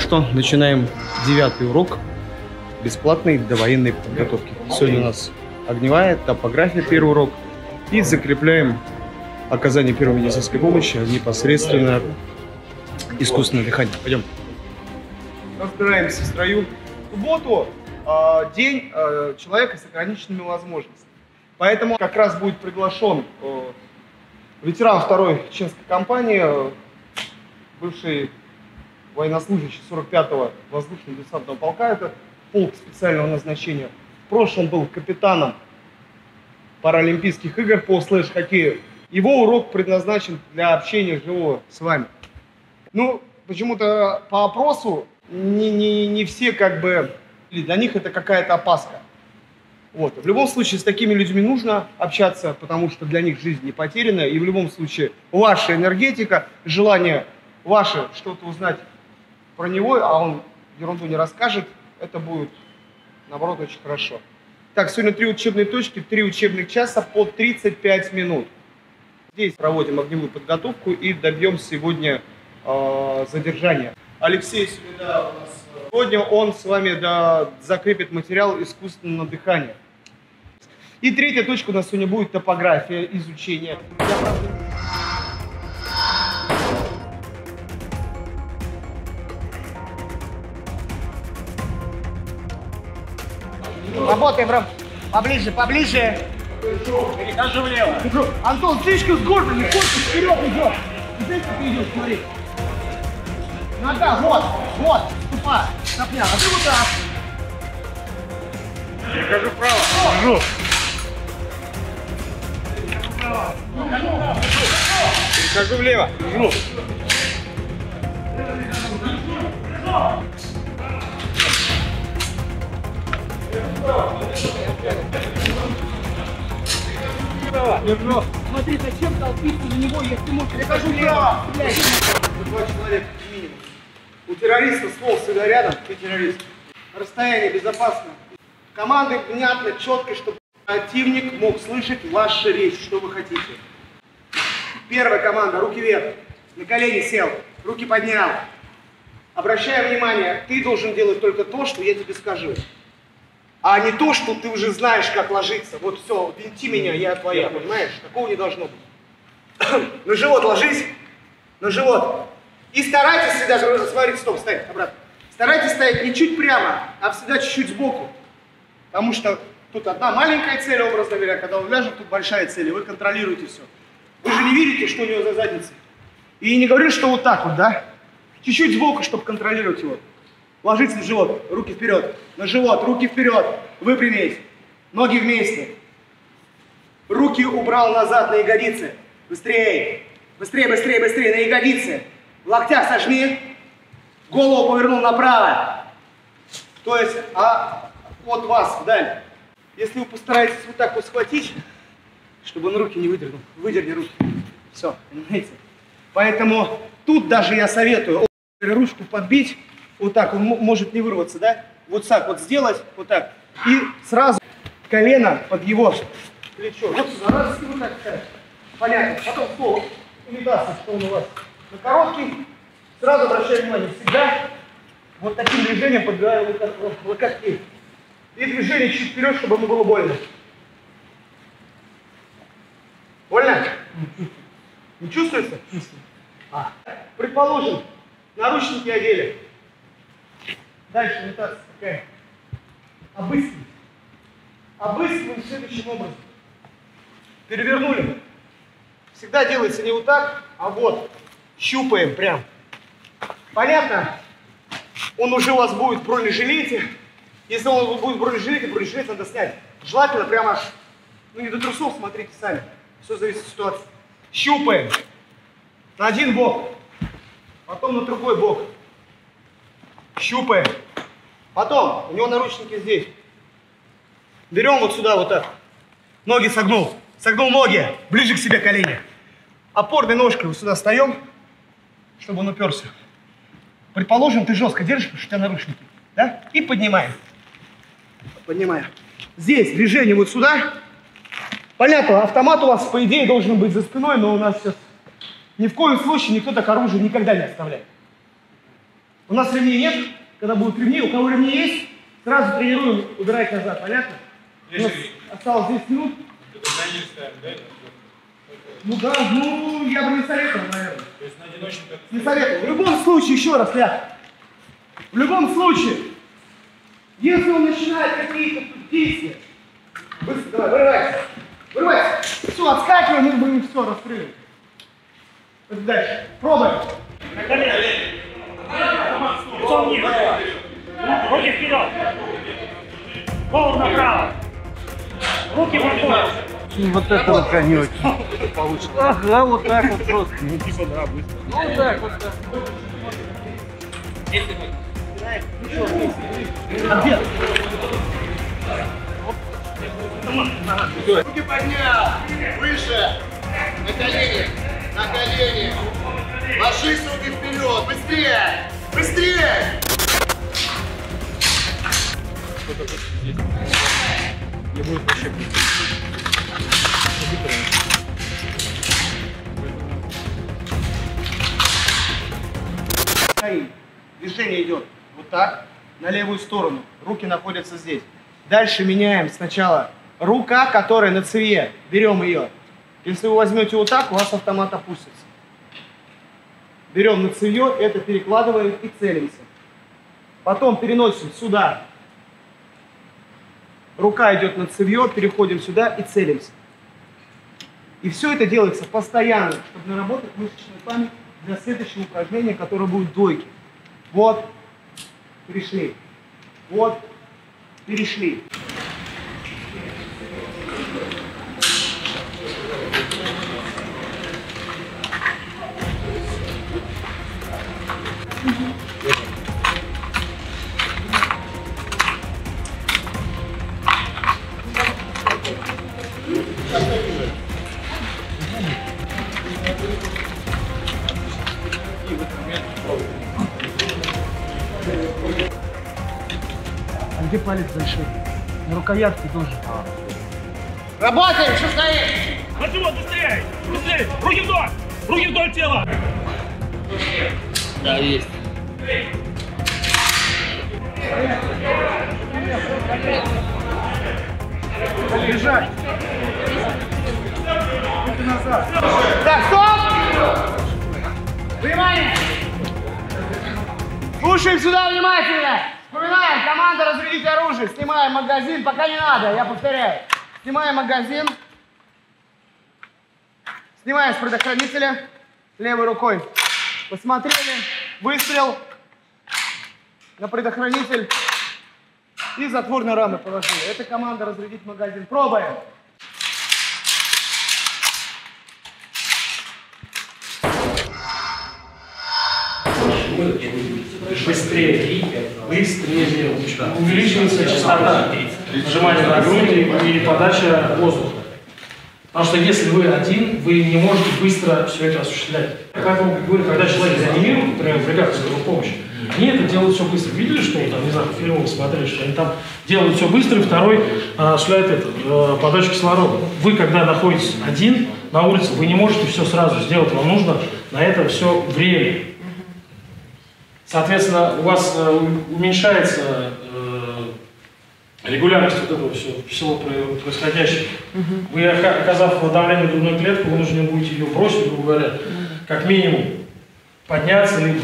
что, начинаем 9-й урок бесплатной довоенной подготовки. Сегодня у нас огневая, топография, первый урок. И закрепляем оказание первой медицинской помощи непосредственно искусственное дыхание. Пойдем. Разбираемся в строю. В субботу день человека с ограниченными возможностями. Поэтому как раз будет приглашен ветеран 2-й чеченской кампании, бывший военнослужащий 45-го воздушно-десантного полка, это полк специального назначения. В прошлом был капитаном Паралимпийских игр по слэш-хоккею. Его урок предназначен для общения живого с вами. Ну, почему-то по опросу не все как бы... Для них это какая-то опаска. Вот. В любом случае с такими людьми нужно общаться, потому что для них жизнь не потеряна. И в любом случае ваша энергетика, желание ваше что-то узнать про него, а он ерунду не расскажет, это будет, наоборот, очень хорошо. Так, сегодня 3 учебные точки, 3 учебных часа по 35 минут. Здесь проводим огневую подготовку и добьем сегодня задержания. Алексей Семенов у нас. Сегодня он с вами закрепит материал искусственного дыхания. И третья точка у нас сегодня будет топография, изучение. Работаем, Ром. Поближе, поближе. Перехожу влево. Антон, слишком сгорбленный, корпус вперед идет. Здесь ты идешь, смотри. Нога, вот, вот, ступа, стопня. А ты вот так. Перехожу вправо. Держу. Перехожу вправо. Перехожу влево. Держу. Держу. Смотри, зачем толпиться на него, если мы перехожу влево. Два человека минимум. У террориста ствол всегда рядом, ты террорист. Расстояние безопасно. Команды внятно, четко, чтобы противник мог слышать вашу речь, что вы хотите. Первая команда, руки вверх. На колени сел, руки поднял. Обращая внимание, ты должен делать только то, что я тебе скажу. А не то, что ты уже знаешь, как ложиться. Вот все, винти меня, я твоя, понимаешь? Такого не должно быть. На живот ложись, на живот. И старайтесь всегда, смотрите, стоп, стоять, обратно. Старайтесь стоять не чуть прямо, а всегда чуть-чуть сбоку. Потому что тут одна маленькая цель, образно говоря, когда он ляжет, тут большая цель, и вы контролируете все. Вы же не видите, что у него за задницей. И не говорю, что вот так вот, да? Чуть-чуть сбоку, чтобы контролировать его. Ложитесь на живот, руки вперед, на живот, руки вперед, выпрямись, ноги вместе. Руки убрал назад на ягодицы, быстрее, быстрее, быстрее, быстрее, на ягодицы. В локтях сожми, голову повернул направо, то есть от вас вдаль. Если вы постараетесь вот так вот схватить, чтобы он руки не выдернул, выдерни руки, все, понимаете? Поэтому тут даже я советую ручку подбить. Вот так, он может не вырваться, да? Вот так вот сделать, вот так. И сразу колено под его плечо. Вот сюда, раз, вот так. Понятно. Потом стол. Или даст, что он у вас на короткий. Сразу обращай внимание, всегда вот таким движением подбираю локотки. И движение чуть вперед, чтобы ему было больно. Больно? Не чувствуется? Чувствую. Предположим, наручники одели. Дальше имитация такая. Обыскиваем. Обыскиваем следующим образом. Перевернули. Всегда делается не вот так, а вот. Щупаем прям. Понятно? Он уже у вас будет в бронежилете. Если он будет в бронежилете надо снять. Желательно прямо аж. Ну не до трусов, смотрите сами. Все зависит от ситуации. Щупаем. На один бок. Потом на другой бок. Щупаем. Потом, у него наручники здесь. Берем вот сюда, вот так. Ноги согнул. Согнул ноги. Ближе к себе колени. Опорной ножкой вот сюда встаем, чтобы он уперся. Предположим, ты жестко держишь, потому что у тебя наручники. Да? И поднимаем. Поднимаем. Здесь движение вот сюда. Понятно, автомат у вас, по идее, должен быть за спиной, но у нас сейчас ни в коем случае никто так оружие никогда не оставляет. У нас ремней нет, когда будут ремни, у кого ремни есть, сразу тренируем, убирать назад, понятно? У нас осталось 10 минут. Ну да, ну я бы не советовал, наверное. То есть на одиночном... Не советовал. В любом случае, еще раз, я. В любом случае, если он начинает какие-то действия, быстро, давай, вырывайся. Вырывайся. Все, отскакиваем, мы будем все раскрыли. Дальше. Пробуем. На колено. Лицом вниз. Руки вперед. Голову направо. Руки в упор. Вот это вот, не очень получилось. Ага, вот так вот просто. Ну, типа, да, быстро. Ну, так вот. Если мы... Руки поднял. Выше. На колени. На колени. Ложись руки вперед. Быстрее. Быстрее. Не будет вообще. Движение идет вот так, на левую сторону. Руки находятся здесь. Дальше меняем сначала. Рука, которая на цеве, берем ее. Если вы возьмете вот так, у вас автомат опустится. Берем на цевье, это перекладываем и целимся. Потом переносим сюда. Рука идет на цевье, переходим сюда и целимся. И все это делается постоянно, чтобы наработать мышечную память для следующего упражнения, которое будет дойки. Вот, перешли. Вот, перешли. Где палец зашит? На рукоятке тоже. Работаем, что стоит! Матюва, быстрее! Быстрее! Руки вдоль! Руки вдоль тела! Да, есть. Бежать! Руки назад! Так, стоп! Внимание! Слушаем сюда внимательно! Вспоминаем, команда разрядить оружие, снимаем магазин, пока не надо, я повторяю. Снимаем магазин, снимаем с предохранителя левой рукой. Посмотрели, выстрел на предохранитель и затвор на рамы положили. Это команда разрядить магазин. Пробуем. Быстрее, быстрее, увеличивается частота нажимания на грудь и подача воздуха. Потому что если вы один, вы не можете быстро все это осуществлять. Поэтому, как говорю, когда человек реанимирует, например, в бригадах скорой помощи, они это делают все быстро. Видели, что там, не знаю, фильмы смотрели, что они там делают все быстро, и второй осуществляет подачу кислорода. Вы, когда находитесь один на улице, вы не можете все сразу сделать, вам нужно на это все время. Соответственно, у вас уменьшается регулярность вот этого всего происходящего. Вы, оказав давление на грудную клетку, вы нужно будете ее бросить, грубо говоря, как минимум подняться и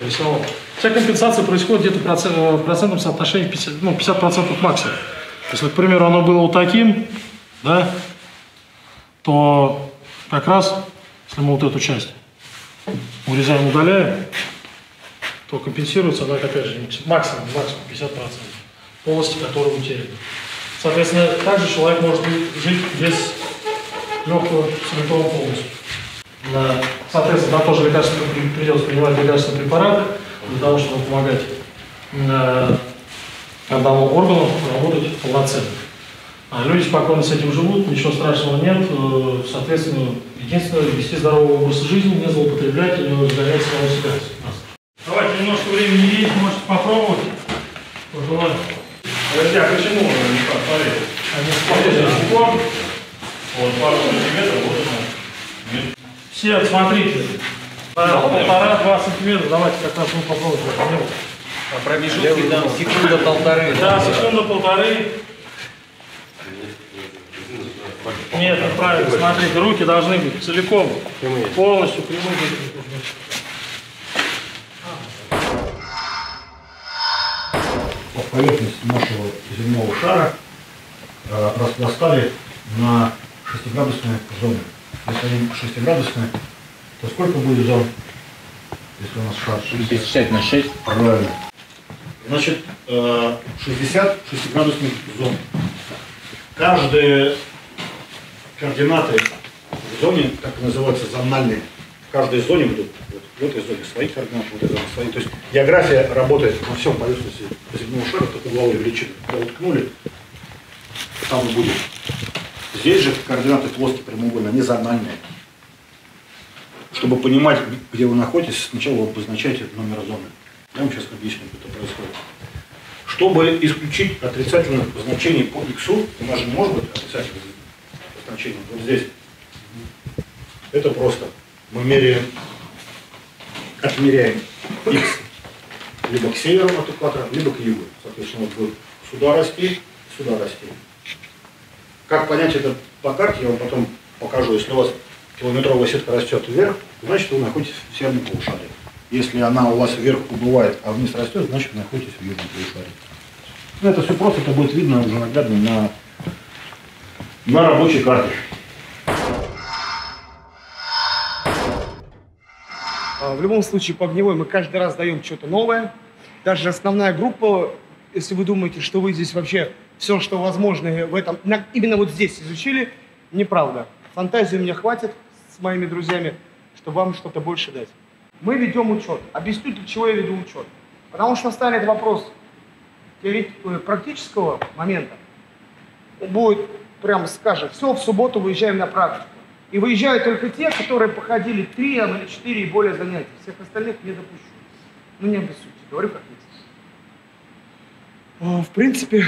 рисовать. Вся компенсация происходит где-то в процентном соотношении 50% максимум. Если, к примеру, оно было вот таким, да, то как раз, если мы вот эту часть урезаем, удаляем, то компенсируется она, опять же, максимум 50% полости, которая утеряна. Соответственно, также человек может жить без легкого симптома полностью. Соответственно, на то же лекарство придется принимать лекарственные препараты для того, чтобы помогать одному органу работать полноценно. А люди спокойно с этим живут, ничего страшного нет. Соответственно, единственное, вести здоровый образ жизни, не злоупотреблять и не изгонять самого себя. Давайте, немножко времени есть, можете попробовать. Пожелать. Друзья, почему не подпалили? Они смотрели на уклон. Вот пару сантиметров, вот у нас. Все, смотрите. Полтора-два сантиметра, давайте как раз мы попробуем. А промежутки там секунда-полторы. Да, секунда-полторы. Нет, это правильно, смотрите, руки должны быть целиком, полностью прямые. Поверхность нашего земного шара распластали на 6-градусные зоны. Если они 6-градусные, то сколько будет зон? Если у нас шар 60 на 6. Правильно. Значит, 60 6-градусных зон. Каждые координаты в зоне, как называются, зональные. В каждой зоне будут в этой зоне свои координаты, в этой зоне свои. То есть география работает во всем поверхности земного шара, только угловой величины. Когда уткнули, там будет. Здесь же координаты плоские, прямоугольные, они зональные. Чтобы понимать, где вы находитесь, сначала обозначайте номер зоны. Я вам сейчас объясню, как это происходит. Чтобы исключить отрицательных значений по иксу, у нас же не может быть отрицательных значений. Вот здесь. Это просто. Мы меряем, отмеряем x либо к северу от экватора, либо к югу. Соответственно, вот будет сюда расти, сюда расти. Как понять это по карте, я вам потом покажу. Если у вас километровая сетка растет вверх, значит вы находитесь в северном полушарии. Если она у вас вверх убывает, а вниз растет, значит вы находитесь в южном полушарии. Ну, это все просто, это будет видно уже наглядно на рабочей карте. В любом случае, по огневой мы каждый раз даем что-то новое. Даже основная группа, если вы думаете, что вы здесь вообще все, что возможно в этом, именно вот здесь изучили, неправда. Фантазии у меня хватит с моими друзьями, чтобы вам что-то больше дать. Мы ведем учет. Объясню, для чего я веду учет. Потому что станет вопрос практического момента. Будет прям скажет, все, в субботу выезжаем на практику. И выезжают только те, которые походили 3 или 4 и более занятий. Всех остальных не допущу. Ну, не обессудьте, говорю как есть. В принципе...